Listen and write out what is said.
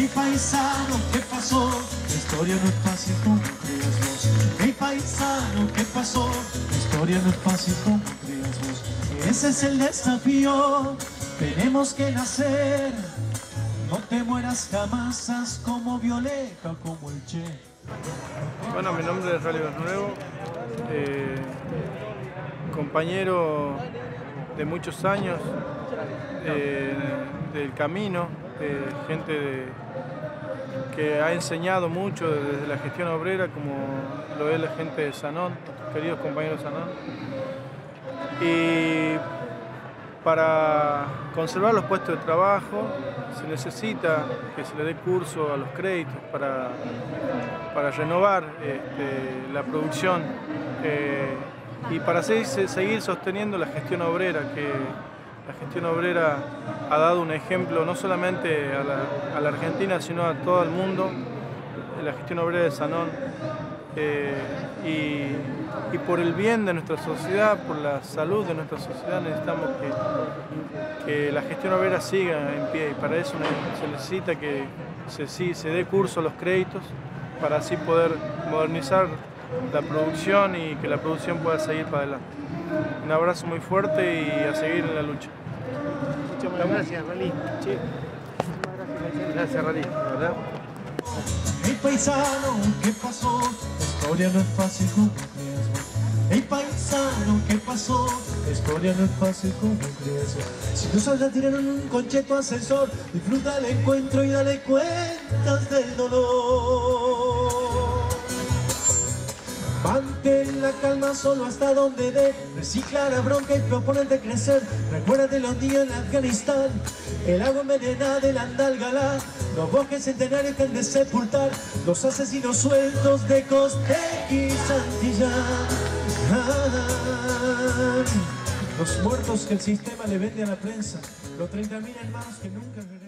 Hey paisano, ¿qué pasó? La historia no es fácil como creas vos. Hey paisano, ¿qué pasó? La historia no es fácil como creas vos. Ese es el desafío, tenemos que nacer. No te mueras jamás, haz como Violeta, como el Che. Bueno, mi nombre es Raly Barrionuevo, compañero de muchos años del camino, gente que ha enseñado mucho desde la gestión obrera, como lo es la gente de Sanón, queridos compañeros de Sanón. Y para conservar los puestos de trabajo se necesita que se le dé curso a los créditos para renovar la producción y para seguir sosteniendo la gestión obrera, que la gestión obrera ha dado un ejemplo no solamente a la Argentina, sino a todo el mundo, la gestión obrera de Sanón. Y por el bien de nuestra sociedad, por la salud de nuestra sociedad, necesitamos que la gestión obrera siga en pie, y para eso se necesita que se dé curso a los créditos para así poder modernizar la producción y que la producción pueda seguir para adelante. Un abrazo muy fuerte y a seguir en la lucha. Muchas gracias, Raly. Sí. Gracias, Raly. Hey paisano, ¿qué pasó? La historia no es fácil como creas vos. Hey paisano, ¿qué pasó? La historia no es fácil como creas vos. Si tus alas tiraron un concheto ascensor, disfruta el encuentro y dale cuentas del dolor. Mantén la calma solo hasta donde dé, recicla la bronca y proponete crecer. Recuérdate los días en Afganistán, el agua envenenada del Andalgalá, los bosques centenarios que han de sepultar los asesinos sueltos de Kosteki y Santillán. Los muertos que el sistema le vende a la prensa, los 30.000 hermanos que nunca...